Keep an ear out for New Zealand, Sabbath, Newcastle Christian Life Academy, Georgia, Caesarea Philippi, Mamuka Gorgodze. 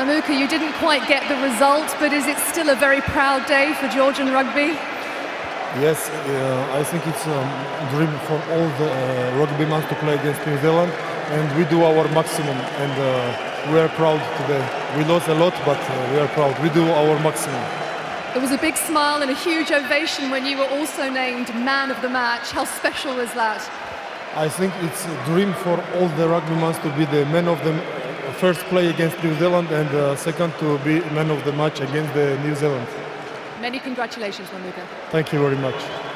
Mamuka, you didn't quite get the result, but is it still a very proud day for Georgian rugby? Yes, I think it's a dream for all the rugbymen to play against New Zealand, and we do our maximum, and we are proud today. We lost a lot, but we are proud. We do our maximum. There was a big smile and a huge ovation when you were also named Man of the Match. How special was that? I think it's a dream for all the rugbymen to be the man of the first play against New Zealand, and second to be man of the match against New Zealand. Many congratulations, Mamuka. Thank you very much.